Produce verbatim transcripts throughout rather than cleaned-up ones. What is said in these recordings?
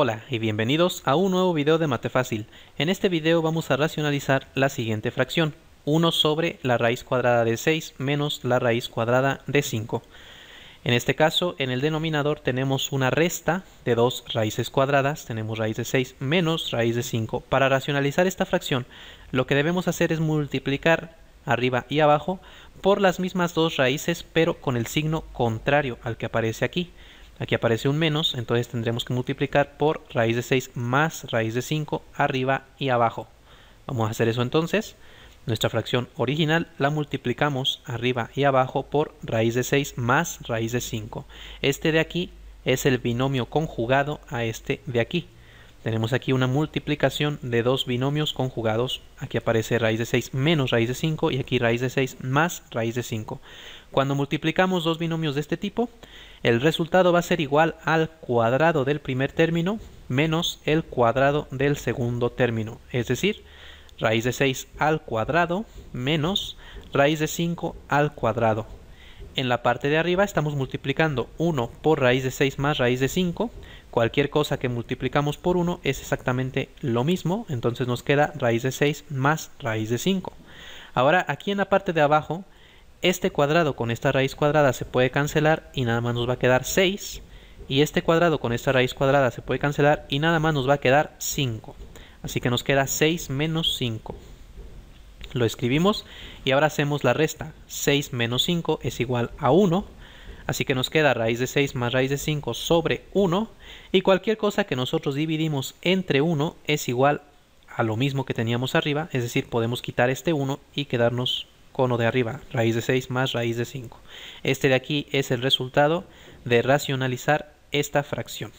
Hola y bienvenidos a un nuevo video de Mate Fácil. En este video vamos a racionalizar la siguiente fracción, uno sobre la raíz cuadrada de seis menos la raíz cuadrada de cinco. En este caso, en el denominador tenemos una resta de dos raíces cuadradas, tenemos raíz de seis menos raíz de cinco. Para racionalizar esta fracción, lo que debemos hacer es multiplicar arriba y abajo por las mismas dos raíces, pero con el signo contrario al que aparece aquí. Aquí aparece un menos, entonces tendremos que multiplicar por raíz de seis más raíz de cinco arriba y abajo. Vamos a hacer eso entonces. Nuestra fracción original la multiplicamos arriba y abajo por raíz de seis más raíz de cinco. Este de aquí es el binomio conjugado a este de aquí. Tenemos aquí una multiplicación de dos binomios conjugados. Aquí aparece raíz de seis menos raíz de cinco y aquí raíz de seis más raíz de cinco. Cuando multiplicamos dos binomios de este tipo, el resultado va a ser igual al cuadrado del primer término menos el cuadrado del segundo término. Es decir, raíz de seis al cuadrado menos raíz de cinco al cuadrado. En la parte de arriba estamos multiplicando uno por raíz de seis más raíz de cinco. Cualquier cosa que multiplicamos por uno es exactamente lo mismo. Entonces nos queda raíz de seis más raíz de cinco. Ahora aquí en la parte de abajo, este cuadrado con esta raíz cuadrada se puede cancelar y nada más nos va a quedar seis. Y este cuadrado con esta raíz cuadrada se puede cancelar y nada más nos va a quedar cinco. Así que nos queda seis menos cinco. Lo escribimos y ahora hacemos la resta. seis menos cinco es igual a uno, así que nos queda raíz de seis más raíz de cinco sobre uno, y cualquier cosa que nosotros dividimos entre uno es igual a lo mismo que teníamos arriba, es decir, podemos quitar este uno y quedarnos con lo de arriba, raíz de seis más raíz de cinco. Este de aquí es el resultado de racionalizar esta fracción.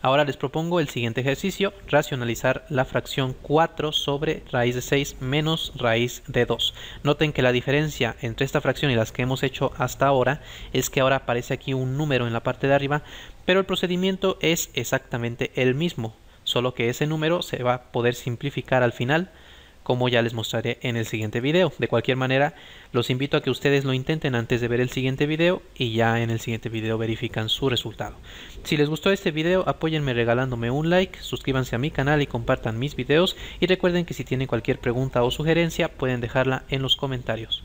Ahora les propongo el siguiente ejercicio, racionalizar la fracción cuatro sobre raíz de seis menos raíz de dos. Noten que la diferencia entre esta fracción y las que hemos hecho hasta ahora es que ahora aparece aquí un número en la parte de arriba, pero el procedimiento es exactamente el mismo, solo que ese número se va a poder simplificar al final, como ya les mostraré en el siguiente video. De cualquier manera, los invito a que ustedes lo intenten antes de ver el siguiente video y ya en el siguiente video verifican su resultado. Si les gustó este video, apóyenme regalándome un like, suscríbanse a mi canal y compartan mis videos, y recuerden que si tienen cualquier pregunta o sugerencia pueden dejarla en los comentarios.